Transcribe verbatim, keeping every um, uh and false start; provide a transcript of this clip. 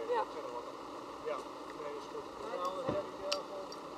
Okay, yeah. We'll yeah. Yeah, that is good.